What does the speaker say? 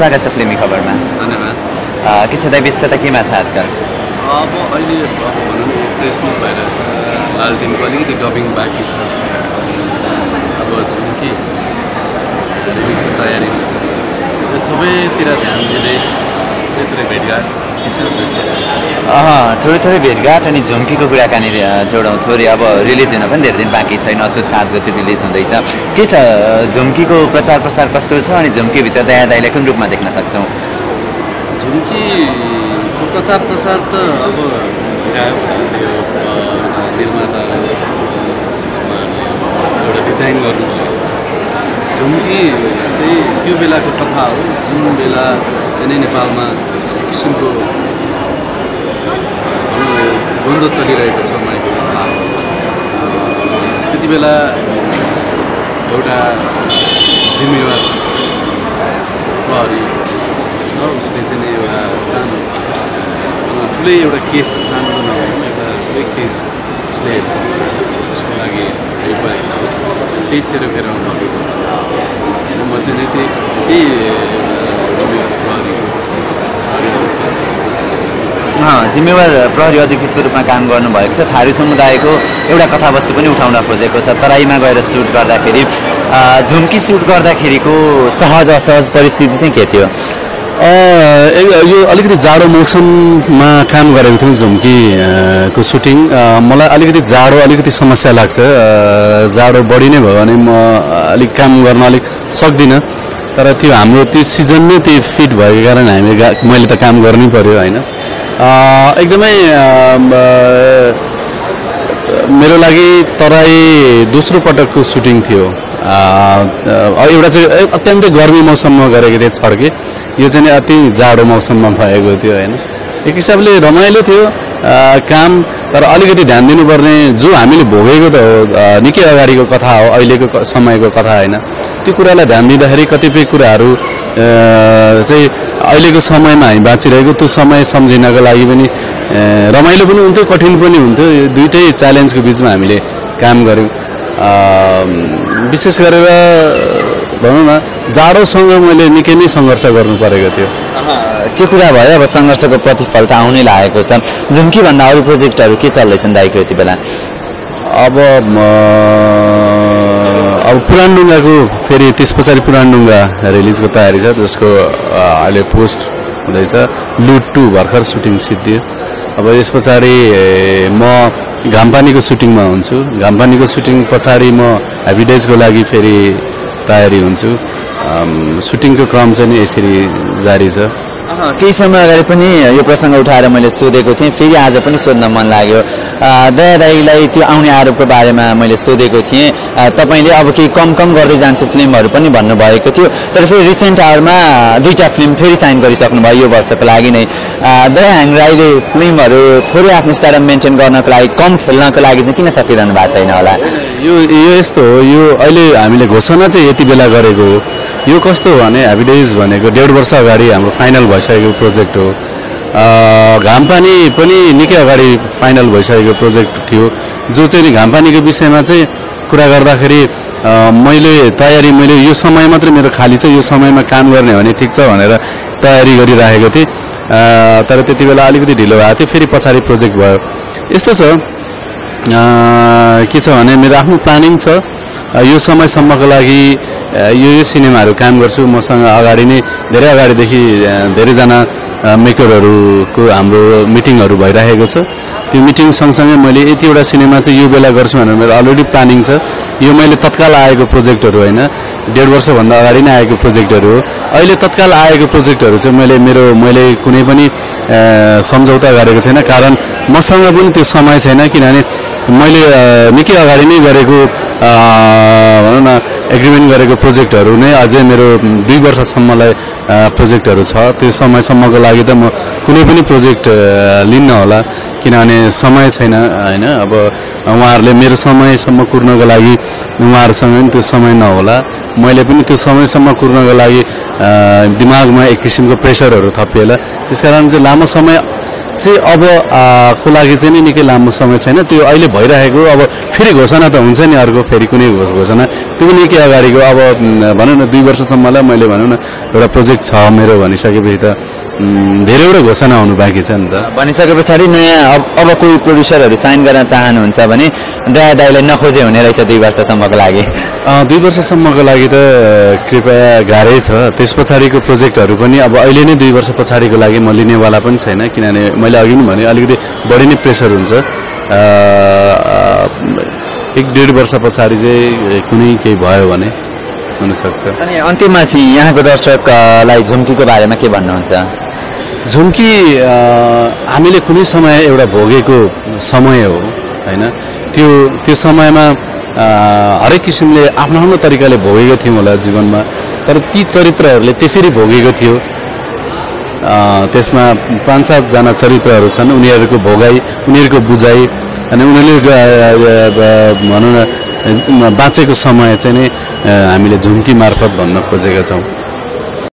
تو اگه سفلی میخوام برم. آنها من. کی سدای بیست تا کی مساج کرد؟ آب و علی بابونو پرس میبرد. لالتین کلی دیگابین باقی است. آب و چونکی بیست تا یاری نیست. सुबह तेरा ध्यान दिले तेरे बेड़गाट किसे दोस्ती से हाँ थोड़े बेड़गाट अनि झुम्की को कुरा कानी जोड़ाऊँ थोड़े अब रिलीज होना पनि धेरै दिन बाँकी छैन असो 7 गते रिलीज हुँदैछ के छ झुम्की को प्रचार प्रसार कस्तो छ अनि झुम्की भित्र दया दाइलाई कुन रूपमा देख्न सक्छौं झुम्की को प्रचार प्रसार त अब निर्माता एउटा डिजाइन गर्नु झुम्की चाहिँ त्यो बेलाको कथा हो जुन बेला चाहिँ नेपालमा किसिमको द्वन्द्व चलिरहेको समयको कथा हो त्यति बेला एउटा जिम्मेवार प्रहरी छ उसले चाहिँ एउटा सानो ठुलै एउटा केस सानो नभएको एउटा ठुलै केस उसले उसको लागि त्यसरी फेराउनु भएको मजे नहीं थे ये हाँ जिम्मेवार प्रहरी अधिकृत के रूप में काम करने भाई सर थारू समुदाय को ये उड़ा कथा वस्तु पनी उठाऊंगा प्रोजेक्ट को सर तराई में गैर शूट कर दाखिली झुमकी शूट कर दाखिली को सहज असहज परिस्थिति से कहती हो यो अलिकति जाडो मौसममा काम गरेको थियौं झुम्की को शूटिङ मलाई अलिकति जाडो अलिकति समस्या लाग्छ जाडो बढी नै भयो भने म अलिक काम गर्न अलिक सक्दिन तर त्यो हाम्रो त्यो सिजन नै त्यही फिट भएको कारण हामी मैले त काम गर्नै पर्यो हैन एकदमै मेरो लागि तराई दोस्रो पटकको शूटिङ थियो एउटा चाहिँ अत्यन्तै गर्मी मौसममा गरेको थिए छड्के यो चाहिँ अति जाडो मौसममा भएको थियो हैन एक हिसाबले रमाइलो थियो काम तर अलिकति ध्यान दिनुपर्ने जो हामीले भोगेको त निकै अगाडिको कथा हो अहिलेको समयको कथा हैन त्यो कुरालाई ध्यान दिँदाखेरि कतिपय कुराहरू चाहिँ अहिलेको समयमा हामी बाँचिरहेको त्यो समय सम्झिनको लागि पनि रमाइलो पनि हुन्थ्यो कठिन पनि हुन्थ्यो यो दुईटै च्यालेन्जको बीचमा हामीले काम गर्यौं विशेष गरेर भनौँ न जाडोसँग मैले निकै नै संघर्ष गर्नु परेको थियो त्यो कुरा भयो अब संघर्षको प्रतिफल त आउनै लागेको छ झुम्की भन्दा अरू प्रोजेक्टहरु के चल्दैछन् दाइको यति बेला अब पुरानडुङ्गाको फेरि त्यसपछि पुरानडुङ्गा रिलिजको तयारी छ जसको अहिले पोस्ट हुँदैछ लुट 2 भर्खर सुटिङ सिद्धियो अब यसपछि म घामपानीको सुटिङमा हुन्छु घामपानीको सुटिङ पछाडी म हेभिडेजको लागि फेरि तयारी हुन्छु सुटिङको क्रम चाहिँ यसरी जारी छ केही समय अगाडि पनि यो प्रसंग उठाएर मैले सोधेको थिएँ फेरि आज पनि सोध्न मन लाग्यो दया दाइलाई त्यो आउने आरोपको बारेमा मैले सोधेको थिएँ तपाईले अब केही कम गर्दै जान्छ फिल्महरु पनि भन्नु भएको थियो तर फेरि रिसेन्ट आवरमा दुईटा फिल्म फेरि साइन गरिसक्नु भयो यो वर्षको लागि नै दया हाङराईले फिल्महरु थोरै आफ्नो स्टारडम मेन्टेन गर्नको लागि कम खेल्नको लागि चाहिँ किन सकिरहनु भएको छैन होला यो यस्तो हो यो अहिले हामीले घोषणा चाहिँ यति बेला गरेको हो यो कस्तो भने हेभिडेज भनेको 1.5 वर्ष अगाडि हाम्रो फाइनल भइसकेको प्रोजेक्ट हो घामपानी पनि निकै अगाडि फाइनल भइसकेको प्रोजेक्ट थियो जो चाहिँ घामपानीको विषयमा चाहिँ कुरा गर्दाखेरि मैले यो समय मात्र मेरो खाली छ यो समयमा काम गर्ने भने ठीक छ भनेर तयारी गरिराखेको थिए तर त्यति बेला अलिकति ढिलो भएको थियो फेरि पछाडी प्रोजेक्ट भयो यस्तो छ के छ भने मेरो आफ्नो प्लानिङ छ यो समयसम्मको लागि यो सिनेमाहरु काम गर्छु मसँग अगाडि नै धेरै अगाडिदेखि धेरै जना मेकरहरुको हाम्रो मिटिङहरु भइरहेको छ त्यो मिटिङ सँगसँगै मैले यति एउटा सिनेमा चाहिँ यो बेला गर्छु भनेर मेरो अलरेडी प्लानिङ छ यो मैले तत्काल आएको प्रोजेक्टहरु हैन 1.5 वर्ष भन्दा अगाडि नै आएको प्रोजेक्टहरु अहिले तत्काल आएको प्रोजेक्टहरु चाहिँ मैले कुनै पनि सम्झौता गरेको छैन कारण मसँग पनि त्यो समय छैन किनभने मैले निकै अगाडि नै गरेको भनौँ न एग्रीमेन्ट गरेको प्रोजेक्टहरु नै अझै मेरो 2 वर्षसम्मलाई प्रोजेक्टहरु छ त्यो समयसम्मको लागि त म कुनै पनि प्रोजेक्ट लिन्न होला किनभने समय छैन हैन अब उहाँहरुले मेरो समयसम्म कुर्नको लागि उहाँहरुसँग पनि त्यो समय नहोला मैले पनि त्यो समयसम्म कुर्नको लागि दिमागमा एक किसिमको प्रेशरहरु थपिएला त्यसकारण चाहिँ लामो समय अब को लागि नि निकै लामो समय छैन, त्यो अहिले भइरहेको। अब फेरि घोषणा त हुन्छ नि, अर्को फेरि कुनै घोषणा त्यो पनि निकै अगाडिको। अब भनौँ न 2 वर्षसम्मलाई मैले भनौँ न एउटा प्रोजेक्ट छ मेरो भनिसकेपछि त धेरैवटा घोषणा हुनु बाँकी छ नि त। भनिसके पछाडि नयाँ अब कोही प्रोड्युसरहरू साइन गर्न चाहनुहुन्छ भने दया दाइलाई नखोजे हुने रहेछ 2 वर्षसम्मको लागि। 2 वर्षसम्मको लागि त कृपया गाह्रै छ, त्यस पछाडिको प्रोजेक्टहरू पनि अब अहिले नै 2 वर्ष पछाडिको लागि म लिनेवाला पनि छैन, किनभने मैले अघि पनि भने अलिकति बढी नै प्रेसर हुन्छ। 1-1.5 वर्ष पछाडि चाहिँ कुनै केही भयो भने हुनसक्छ। अनि अन्तिममा चाहिँ यहाँको दर्शकलाई झुम्कीको बारेमा के भन्नुहुन्छ? झुम्की हामीले कुनै समय एउटा भोगेको समय हो होइन, त्यो समयमा हरेक किसिमले आफ्नो आफ्नो तरिकाले भोगेको थियौँ होला जीवनमा, तर ती चरित्रहरूले त्यसरी भोगेको थियो। त्यसमा 5-7 जना चरित्रहरू छन्, उनीहरूको भोगाई, उनीहरूको बुझाइ अनि उनीहरूले भनौँ न बाँचेको समय चाहिँ नै हामीले झुम्की मार्फत भन्न खोजेका छौँ।